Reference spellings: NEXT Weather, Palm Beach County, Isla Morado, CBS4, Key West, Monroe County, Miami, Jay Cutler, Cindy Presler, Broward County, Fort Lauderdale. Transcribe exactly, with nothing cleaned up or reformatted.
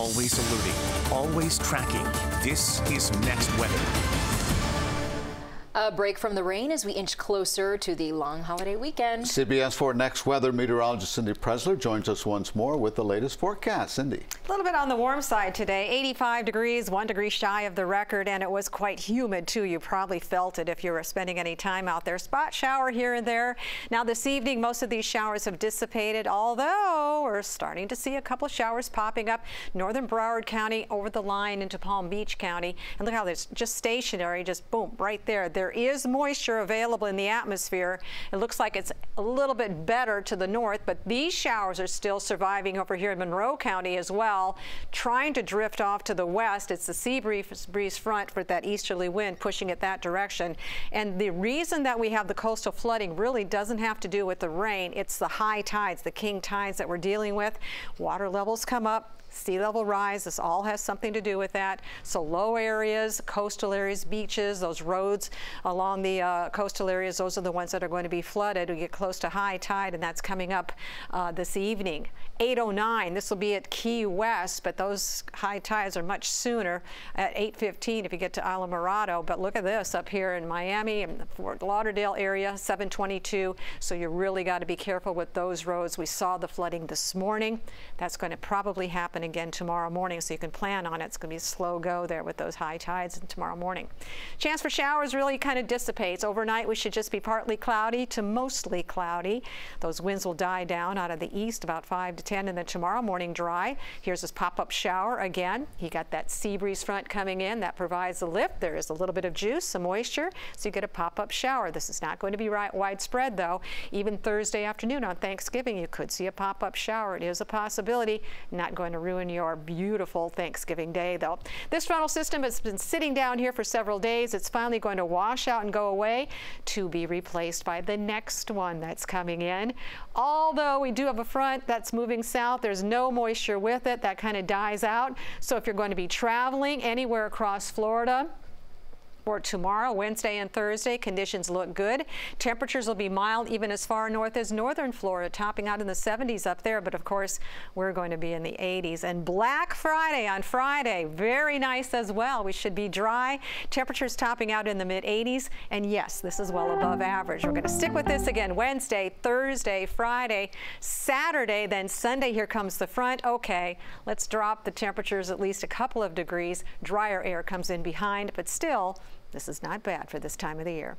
always eluding, always tracking. This is Next Weather. A break from the rain as we inch closer to the long holiday weekend. C B S four Next Weather meteorologist Cindy Presler joins us once more with the latest forecast. Cindy. A little bit on the warm side today. eighty-five degrees, one degree shy of the record, and it was quite humid too. You probably felt it if you were spending any time out there. Spot shower here and there. Now this evening, most of these showers have dissipated, although we're starting to see a couple of showers popping up. Northern Broward County over the line into Palm Beach County. And look how there's just stationary, just boom, right there. There is moisture available in the atmosphere. It looks like it's a little bit better to the north, but these showers are still surviving over here in Monroe County as well, trying to drift off to the west. It's the sea breeze, breeze front with that easterly wind pushing it that direction. And the reason that we have the coastal flooding really doesn't have to do with the rain. It's the high tides, the king tides that we're dealing with. Water levels come up. Sea level rise, this all has something to do with that. So low areas, coastal areas, beaches, those roads along the uh, coastal areas, those are the ones that are going to be flooded. We get close to high tide, and that's coming up uh, this evening. eight oh nine, this will be at Key West, but those high tides are much sooner at eight fifteen if you get to Isla Morado. But look at this up here in Miami and the Fort Lauderdale area, seven twenty-two. So you really got to be careful with those roads. We saw the flooding this morning. That's going to probably happen again tomorrow morning, so you can plan on it. It's going to be a slow go there with those high tides and tomorrow morning. Chance for showers really kind of dissipates. Overnight we should just be partly cloudy to mostly cloudy. Those winds will die down out of the east about five to ten, and then tomorrow morning dry. Here's this pop-up shower again. You got that sea breeze front coming in. That provides a lift. There is a little bit of juice, some moisture, so you get a pop-up shower. This is not going to be right widespread though. Even Thursday afternoon on Thanksgiving you could see a pop-up shower. It is a possibility. Not going to really ruin your beautiful Thanksgiving day though. This frontal system has been sitting down here for several days. It's finally going to wash out and go away to be replaced by the next one that's coming in. Although we do have a front that's moving south, there's no moisture with it. That kind of dies out. So if you're going to be traveling anywhere across Florida, for tomorrow, Wednesday and Thursday, conditions look good. Temperatures will be mild even as far north as northern Florida, topping out in the seventies up there, but of course we're going to be in the eighties. And Black Friday on Friday, very nice as well. We should be dry, temperatures topping out in the mid eighties, and yes, this is well above average. We're going to stick with this again Wednesday, Thursday, Friday, Saturday, then Sunday. Here comes the front. Okay, let's drop the temperatures at least a couple of degrees. Drier air comes in behind, but still, this is not bad for this time of the year.